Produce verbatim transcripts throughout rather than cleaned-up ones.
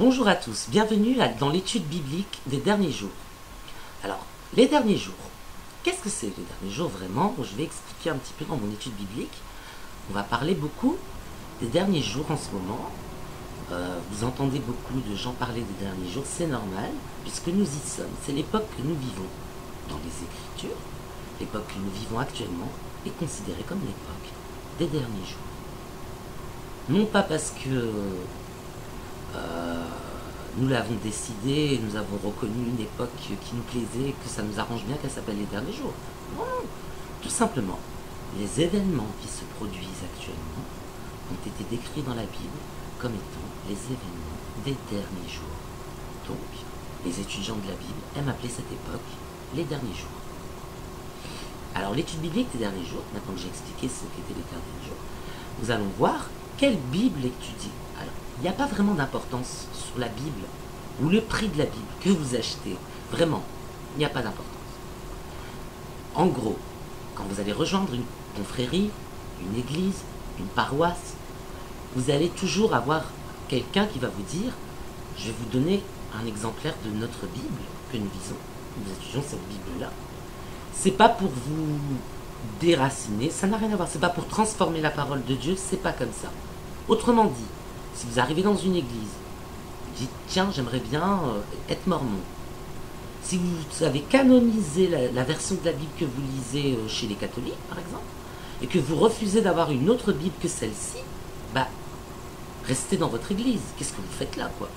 Bonjour à tous, bienvenue dans l'étude biblique des derniers jours. Alors, les derniers jours, qu'est-ce que c'est les derniers jours vraiment? Je vais expliquer un petit peu dans mon étude biblique. On va parler beaucoup des derniers jours en ce moment. Euh, vous entendez beaucoup de gens parler des derniers jours, c'est normal, puisque nous y sommes. C'est l'époque que nous vivons dans les Écritures. L'époque que nous vivons actuellement est considérée comme l'époque des derniers jours. Non pas parce que... Euh, nous l'avons décidé, nous avons reconnu une époque qui nous plaisait, que ça nous arrange bien qu'elle s'appelle les derniers jours. Non, non, tout simplement, les événements qui se produisent actuellement ont été décrits dans la Bible comme étant les événements des derniers jours. Donc, les étudiants de la Bible aiment appeler cette époque les derniers jours. Alors, l'étude biblique des derniers jours, maintenant que j'ai expliqué ce qu'étaient les derniers jours, nous allons voir quelle Bible étudier. Alors, il n'y a pas vraiment d'importance sur la Bible ou le prix de la Bible que vous achetez. Vraiment, il n'y a pas d'importance. En gros, quand vous allez rejoindre une confrérie, une église, une paroisse, vous allez toujours avoir quelqu'un qui va vous dire « Je vais vous donner un exemplaire de notre Bible que nous lisons. Nous étudions cette Bible-là. » C'est pas pour vous déraciner, ça n'a rien à voir. C'est pas pour transformer la parole de Dieu, c'est pas comme ça. Autrement dit, si vous arrivez dans une église, vous dites « Tiens, j'aimerais bien euh, être mormon. » Si vous avez canonisé la, la version de la Bible que vous lisez euh, chez les catholiques, par exemple, et que vous refusez d'avoir une autre Bible que celle-ci, bah, restez dans votre église. Qu'est-ce que vous faites là, quoi?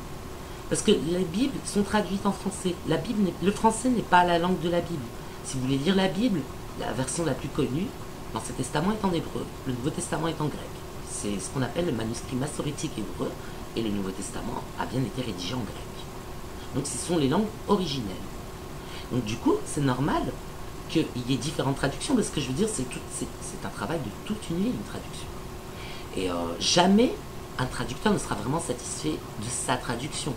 Parce que les Bibles sont traduites en français. La Bible le français n'est pas la langue de la Bible. Si vous voulez lire la Bible, la version la plus connue, l'Ancien Testament est en hébreu, le Nouveau Testament est en grec. C'est ce qu'on appelle le manuscrit massorétique hébreu, et le Nouveau Testament a bien été rédigé en grec. Donc ce sont les langues originelles. Donc du coup, c'est normal qu'il y ait différentes traductions, parce que je veux dire, c'est un travail de toute une vie, une traduction. Et euh, jamais un traducteur ne sera vraiment satisfait de sa traduction.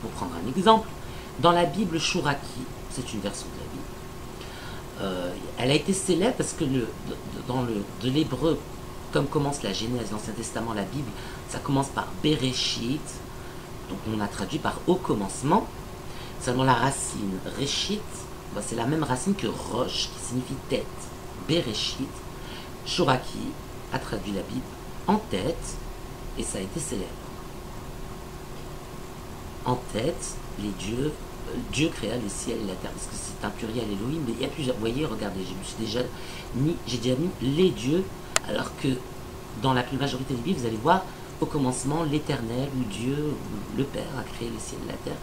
Pour prendre un exemple, dans la Bible Chouraqui, c'est une version de la Bible, euh, elle a été célèbre parce que le, dans le, de l'hébreu, comme commence la Genèse, l'Ancien Testament, la Bible, ça commence par Bereshit, donc on a traduit par au commencement. Seulement la racine Reshit, c'est la même racine que roche, qui signifie tête. Bereshit, Chouraqui a traduit la Bible en tête, et ça a été célèbre. En tête, les dieux, euh, Dieu créa le ciel et la terre, parce que c'est un pluriel Elohim, mais il y a plusieurs. Vous voyez, regardez, je me suis déjà mis, j'ai déjà mis les dieux. Alors que dans la plus majorité des Bibles, vous allez voir au commencement l'Éternel ou Dieu ou le Père a créé le ciel et la terre.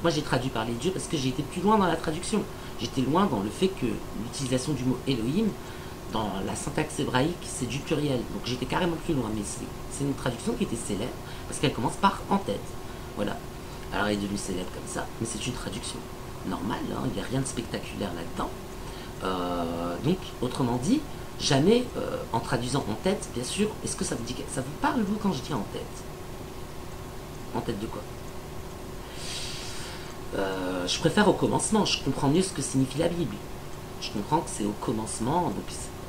Moi j'ai traduit par les dieux parce que j'ai été plus loin dans la traduction. J'étais loin dans le fait que l'utilisation du mot Elohim dans la syntaxe hébraïque c'est du pluriel. Donc j'étais carrément plus loin, mais c'est une traduction qui était célèbre parce qu'elle commence par en tête. Voilà. Alors elle est devenue célèbre comme ça, mais c'est une traduction normale, hein, il n'y a rien de spectaculaire là-dedans. Euh, donc autrement dit, jamais, euh, en traduisant en tête, bien sûr, est-ce que ça vous dit, ça vous parle, vous, quand je dis en tête? En tête de quoi? euh, Je préfère au commencement, je comprends mieux ce que signifie la Bible. Je comprends que c'est au commencement, donc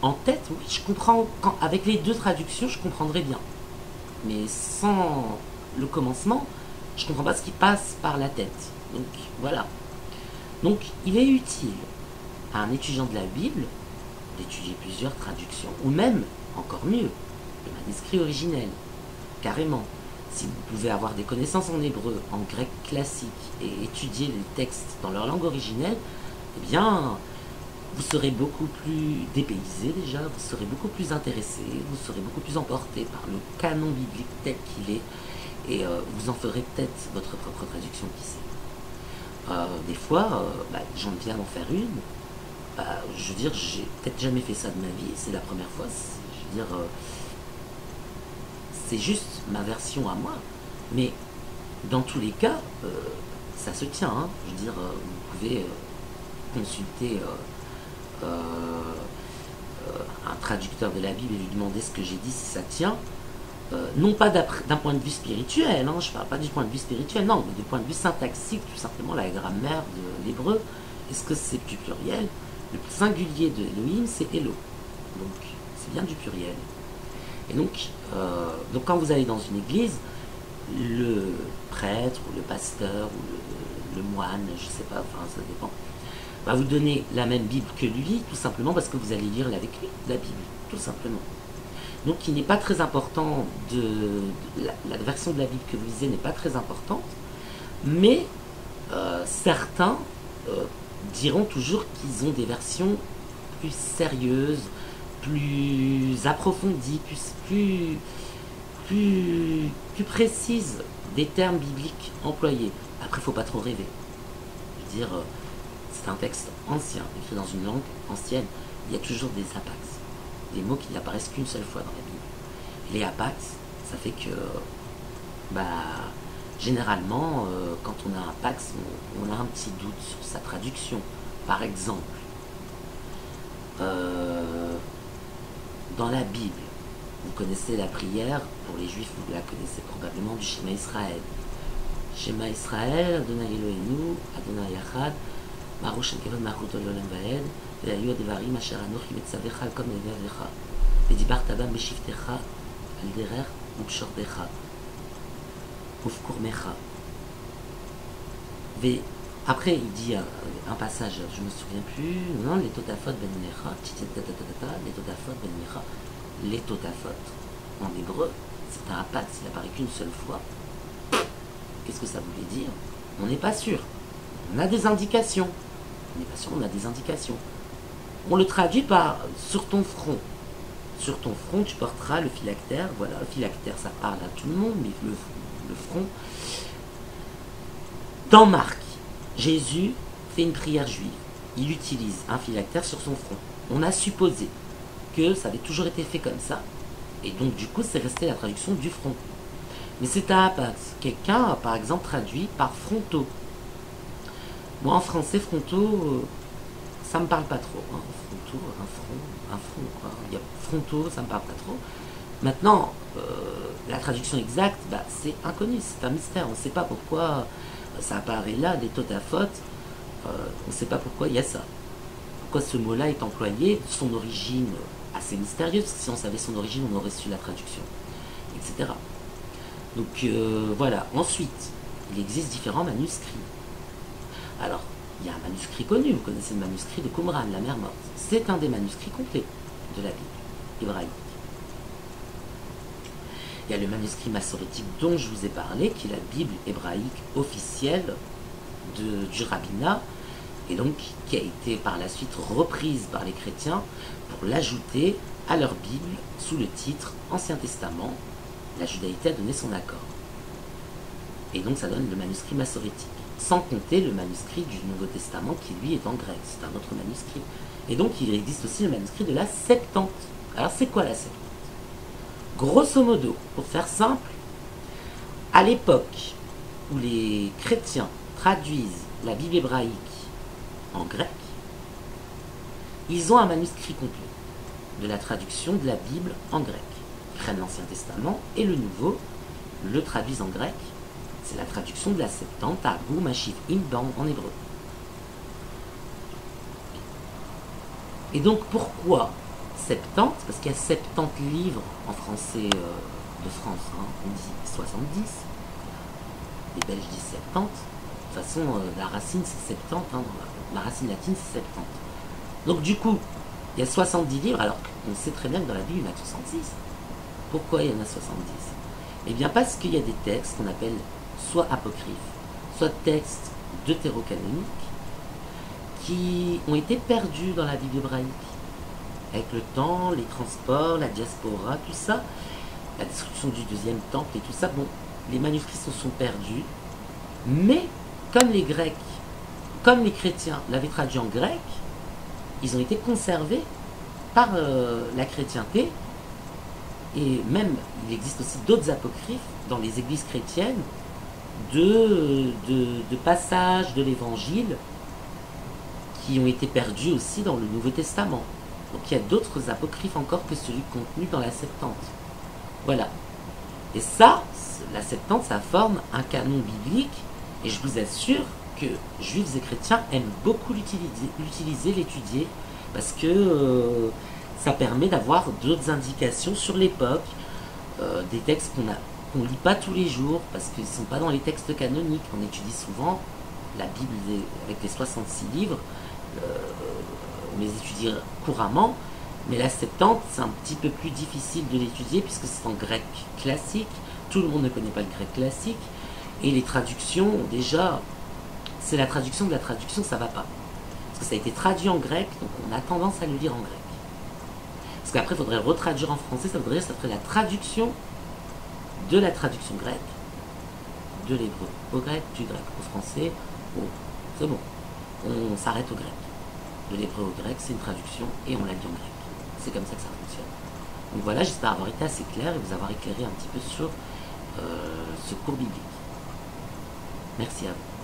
en tête, oui, je comprends, quand, avec les deux traductions, je comprendrais bien. Mais sans le commencement, je comprends pas ce qui passe par la tête. Donc, voilà. Donc, il est utile à un étudiant de la Bible d'étudier plusieurs traductions, ou même, encore mieux, le manuscrit originel, carrément. Si vous pouvez avoir des connaissances en hébreu, en grec classique, et étudier les textes dans leur langue originelle, eh bien, vous serez beaucoup plus dépaysé déjà, vous serez beaucoup plus intéressé, vous serez beaucoup plus emporté par le canon biblique tel qu'il est, et euh, vous en ferez peut-être votre propre traduction, qui sait. Euh, des fois, euh, bah, j'en viens d'en faire une. Bah, je veux dire, j'ai peut-être jamais fait ça de ma vie, c'est la première fois, je veux dire, euh, c'est juste ma version à moi, mais dans tous les cas, euh, ça se tient, hein. Je veux dire, euh, vous pouvez euh, consulter euh, euh, euh, un traducteur de la Bible et lui demander ce que j'ai dit, si ça tient, euh, non pas d'un point de vue spirituel, hein, je ne parle pas du point de vue spirituel, non, mais du point de vue syntaxique, tout simplement la grammaire de l'hébreu, est-ce que c'est du pluriel? Le singulier de Elohim, c'est Elo. Donc, c'est bien du pluriel. Et donc, euh, donc, quand vous allez dans une église, le prêtre ou le pasteur ou le, le moine, je ne sais pas, enfin ça dépend, va vous donner la même Bible que lui, tout simplement parce que vous allez lire avec lui la Bible, tout simplement. Donc il n'est pas très important, de, de la, la version de la Bible que vous lisez n'est pas très importante, mais euh, certains euh, diront toujours qu'ils ont des versions plus sérieuses, plus approfondies, plus, plus, plus, plus précises des termes bibliques employés. Après, il ne faut pas trop rêver. Je veux dire, c'est un texte ancien, écrit dans une langue ancienne. Il y a toujours des apax, des mots qui n'apparaissent qu'une seule fois dans la Bible. Et les apax, ça fait que, bah, généralement, euh, quand on a un pax, on, on a un petit doute sur sa traduction. Par exemple, euh, dans la Bible, vous connaissez la prière, pour les Juifs, vous la connaissez probablement du Shema Israël. Shema Israël, Adonai Elohim, Adonai Yachad, Baruch Shem Kevod Malchut HaOlam Vaed, Ve'ayu Devarim Asher Anochi Metzavecha Al Kol Meivei Avecha, Ve'dibart Adam Beshivtecha Al Derer Ubshordecha. Après, il dit un, un passage, je me souviens plus, non, les totafot ben mecha, les totafot ben mecha, les totafot. En hébreu, c'est un apat, il n'apparaît qu'une seule fois. Qu'est-ce que ça voulait dire? On n'est pas sûr. On a des indications. On n'est pas sûr, on a des indications. On le traduit par sur ton front. Sur ton front, tu porteras le phylactère. Voilà, le phylactère, ça parle à tout le monde, mais le front. Le front. Dans Marc, Jésus fait une prière juive. Il utilise un phylactère sur son front. On a supposé que ça avait toujours été fait comme ça. Et donc, du coup, c'est resté la traduction du front. Mais c'est à apax. Quelqu'un a, par exemple, traduit par frontaux. Moi, en français, frontaux, ça me parle pas trop. Hein. Frontaux, un front, un front, quoi. Il y a frontaux, ça me parle pas trop. Maintenant, euh, la traduction exacte, bah, c'est inconnu, c'est un mystère. On ne sait pas pourquoi ça apparaît là, des totafot. Euh, on ne sait pas pourquoi il y a ça. Pourquoi ce mot-là est employé, son origine assez mystérieuse. Si on savait son origine, on aurait su la traduction, et cetera. Donc euh, voilà. Ensuite, il existe différents manuscrits. Alors, il y a un manuscrit connu, vous connaissez le manuscrit de Qumran, la mer morte. C'est un des manuscrits complets de la Bible hébraïque. Il y a le manuscrit massorétique dont je vous ai parlé, qui est la Bible hébraïque officielle de, du rabbinat, et donc qui a été par la suite reprise par les chrétiens pour l'ajouter à leur Bible sous le titre Ancien Testament. La judaïté a donné son accord. Et donc ça donne le manuscrit massorétique, sans compter le manuscrit du Nouveau Testament qui lui est en grec, c'est un autre manuscrit. Et donc il existe aussi le manuscrit de la Septante. Alors c'est quoi la Septante? Grosso modo, pour faire simple, à l'époque où les chrétiens traduisent la Bible hébraïque en grec, ils ont un manuscrit complet de la traduction de la Bible en grec. Ils prennent l'Ancien Testament et le Nouveau, le traduisent en grec. C'est la traduction de la Septante, Targum HaShivim Imban en hébreu. Et donc pourquoi Septante, parce qu'il y a soixante-dix livres en français euh, de France, hein, on dit soixante-dix, les Belges disent soixante-dix, de toute façon euh, la racine c'est soixante-dix, hein, la racine latine c'est soixante-dix. Donc du coup, il y a soixante-dix livres, alors qu'on sait très bien que dans la Bible il y en a soixante-six. Pourquoi il y en a soixante-dix? Eh bien parce qu'il y a des textes qu'on appelle soit apocryphes, soit textes deutérocanoniques, qui ont été perdus dans la Bible hébraïque. Avec le temps, les transports, la diaspora, tout ça, la destruction du deuxième temple et tout ça, bon, les manuscrits se sont perdus, mais comme les Grecs, comme les chrétiens l'avaient traduit en grec, ils ont été conservés par euh, la chrétienté, et même, il existe aussi d'autres apocryphes dans les églises chrétiennes de, de, de passages de l'évangile qui ont été perdus aussi dans le Nouveau Testament. Donc il y a d'autres apocryphes encore que celui contenu dans la Septante. Voilà. Et ça, la Septante, ça forme un canon biblique. Et je vous assure que juifs et chrétiens aiment beaucoup l'utiliser, l'étudier, parce que euh, ça permet d'avoir d'autres indications sur l'époque, euh, des textes qu'on a qu'on ne lit pas tous les jours, parce qu'ils ne sont pas dans les textes canoniques. On étudie souvent la Bible des, avec les soixante-six livres, euh, on les étudie couramment, mais la Septante, c'est un petit peu plus difficile de l'étudier, puisque c'est en grec classique, tout le monde ne connaît pas le grec classique, et les traductions, déjà, c'est la traduction de la traduction, ça va pas. Parce que ça a été traduit en grec, donc on a tendance à le lire en grec. Parce qu'après, il faudrait retraduire en français, ça voudrait dire que ça ferait la traduction de la traduction grecque, de l'hébreu au grec, du grec au français, au... c'est bon, on, on s'arrête au grec. De l'hébreu au grec, c'est une traduction et on la lit en grec. C'est comme ça que ça fonctionne. Donc voilà, j'espère avoir été assez clair et vous avoir éclairé un petit peu sur euh, ce cours biblique. Merci à vous.